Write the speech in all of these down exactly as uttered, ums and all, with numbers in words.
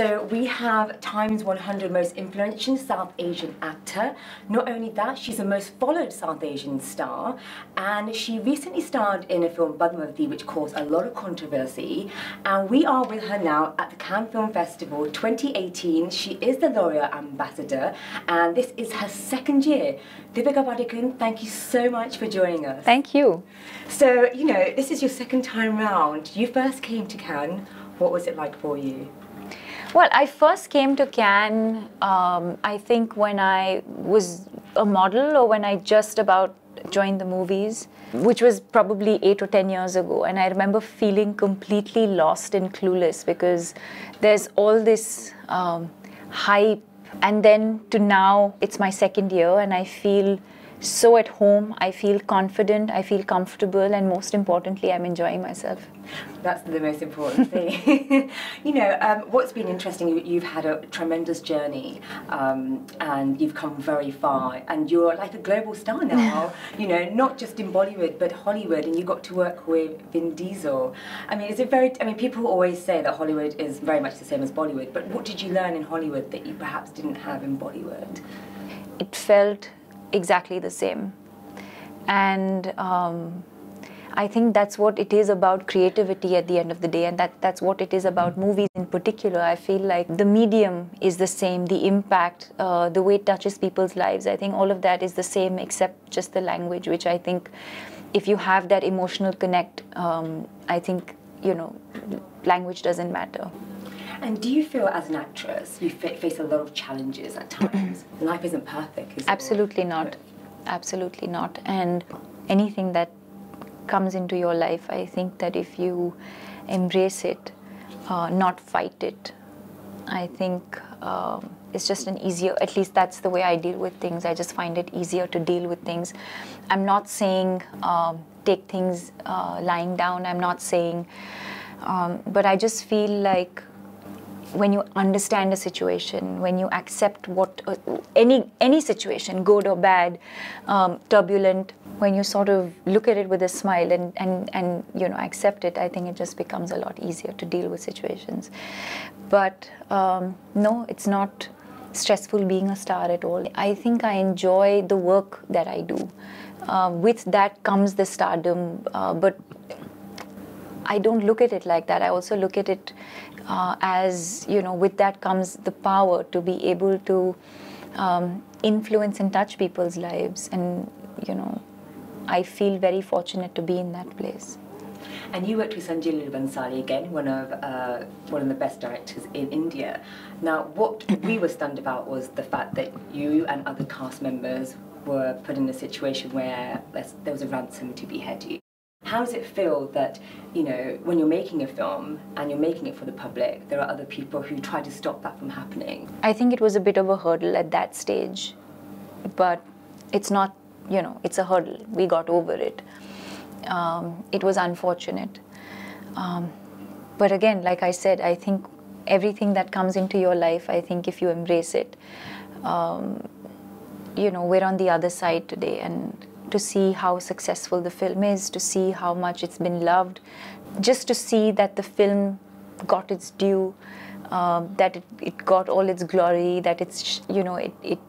So we have Times one hundred Most Influential South Asian Actor. Not only that, she's the most followed South Asian star, and she recently starred in a film, Padmaavat, which caused a lot of controversy. And we are with her now at the Cannes Film Festival twenty eighteen. She is the L'Oreal Ambassador, and this is her second year. Deepika Padukone, thank you so much for joining us. Thank you. So, you know, this is your second time round. You first came to Cannes. What was it like for you? Well, I first came to Cannes, um, I think when I was a model or when I just about joined the movies, which was probably eight or ten years ago. And I remember feeling completely lost and clueless because there's all this um, hype. And then to now, it's my second year and I feel so at home, I feel confident, I feel comfortable, and most importantly, I'm enjoying myself. That's the most important thing. You know, um, what's been interesting, you've had a tremendous journey, um, and you've come very far, and you're like a global star now, you know, not just in Bollywood, but Hollywood, and you got to work with Vin Diesel. I mean, is it very, I mean, people always say that Hollywood is very much the same as Bollywood, but what did you learn in Hollywood that you perhaps didn't have in Bollywood? It felt exactly the same, and um, I think that's what it is about creativity at the end of the day, and that that's what it is about movies in particular. I feel like the medium is the same, the impact, uh, the way it touches people's lives, I think all of that is the same except just the language, which I think if you have that emotional connect, um, I think, you know, language doesn't matter. And do you feel as an actress you face a lot of challenges at times? Life isn't perfect, is it? Absolutely not. Absolutely not. And anything that comes into your life, I think that if you embrace it, uh, not fight it, I think um, it's just an easier, at least that's the way I deal with things. I just find it easier to deal with things. I'm not saying um, take things uh, lying down. I'm not saying, um, but I just feel like when you understand a situation, when you accept what uh, any any situation, good or bad, um, turbulent, when you sort of look at it with a smile and, and, and you know accept it, I think it just becomes a lot easier to deal with situations. But um, no, it's not stressful being a star at all. I think I enjoy the work that I do. Uh, with that comes the stardom, uh, but I don't look at it like that. I also look at it uh, as, you know, with that comes the power to be able to um, influence and touch people's lives. And, you know, I feel very fortunate to be in that place. And you worked with Sanjay Leela Bhansali again, one of uh, one of the best directors in India. Now, what we were stunned about was the fact that you and other cast members were put in a situation where there was a ransom to behead you. How does it feel that, you know, when you're making a film and you're making it for the public, there are other people who try to stop that from happening? I think it was a bit of a hurdle at that stage, but it's not, you know, it's a hurdle. We got over it. Um, it was unfortunate. Um, but again, like I said, I think everything that comes into your life, I think if you embrace it, um, you know, we're on the other side today, and to see how successful the film is, to see how much it's been loved, just to see that the film got its due, uh, that it, it got all its glory, that it's, you know, it, it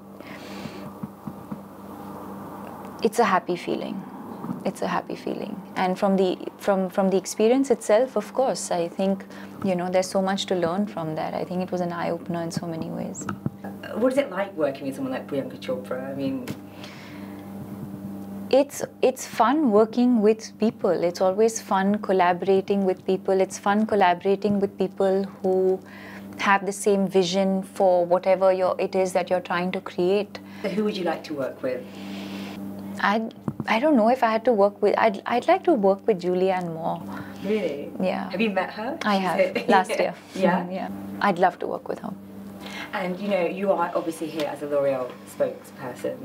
it's a happy feeling. It's a happy feeling. And from the, from, from the experience itself, of course, I think, you know, there's so much to learn from that. I think it was an eye-opener in so many ways. What is it like working with someone like Priyanka Chopra? I mean, It's, it's fun working with people. It's always fun collaborating with people. It's fun collaborating with people who have the same vision for whatever you're, it is that you're trying to create. So who would you like to work with? I, I don't know if I had to work with... I'd, I'd like to work with Julian Moore. Really? Yeah. Have you met her? I have, last year. Yeah? Yeah. I'd love to work with her. And, you know, you are obviously here as a L'Oreal spokesperson.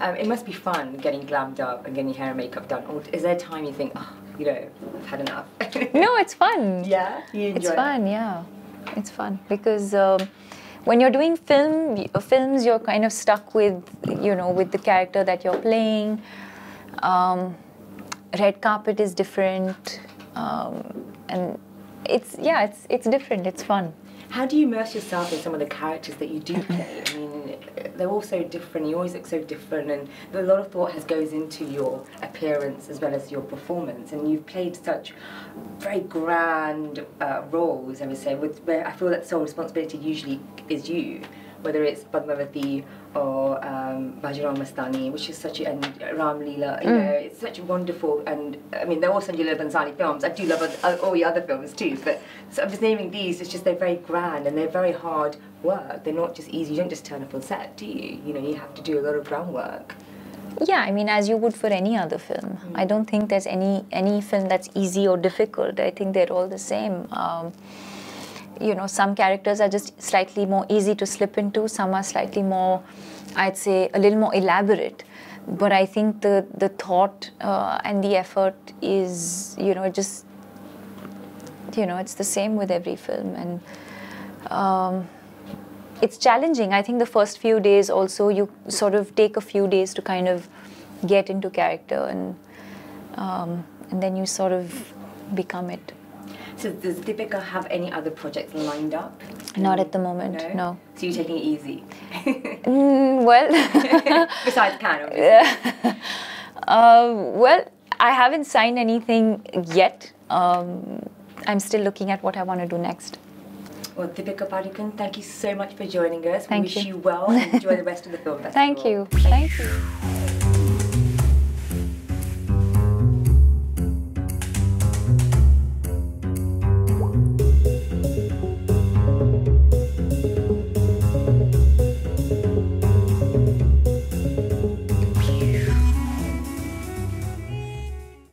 Um, it must be fun getting glammed up and getting your hair and makeup done. Or is there a time you think, oh, you know, I've had enough? No, it's fun. Yeah? You enjoy it? It's fun, yeah. It's fun because um, when you're doing film films, you're kind of stuck with, you know, with the character that you're playing. Um, red carpet is different. Um, and it's, yeah, it's, it's different. It's fun. How do you immerse yourself in some of the characters that you do play? I mean, they're all so different, you always look so different, and a lot of thought has goes into your appearance as well as your performance, and you've played such very grand uh, roles, I would say, with, where I feel that sole responsibility usually is you, whether it's Padmaavat or um, Bajirao Mastani, which is such a, and Ram Leela, you mm. know, it's such a wonderful, and I mean, they're all Sanjay Leela Bhansali films. I do love uh, all the other films too, but so I'm just naming these, it's just they're very grand and they're very hard work. They're not just easy, you don't just turn up on set, do you? You know, you have to do a lot of groundwork. Yeah, I mean, as you would for any other film. Mm. I don't think there's any, any film that's easy or difficult. I think they're all the same. Um, You know, some characters are just slightly more easy to slip into, some are slightly more, I'd say, a little more elaborate. But I think the, the thought uh, and the effort is, you know, just, you know, it's the same with every film. And um, it's challenging. I think the first few days also, you sort of take a few days to kind of get into character, and, um, and then you sort of become it. So does Deepika have any other projects lined up? Not at the moment, no. no. So you're taking it easy? mm, well... Besides Cannes, obviously. Uh, well, I haven't signed anything yet. Um, I'm still looking at what I want to do next. Well, Deepika Padukone, thank you so much for joining us. Thank we wish you, you well, and enjoy the rest of the film festival. Thank you. Thank, thank you. you.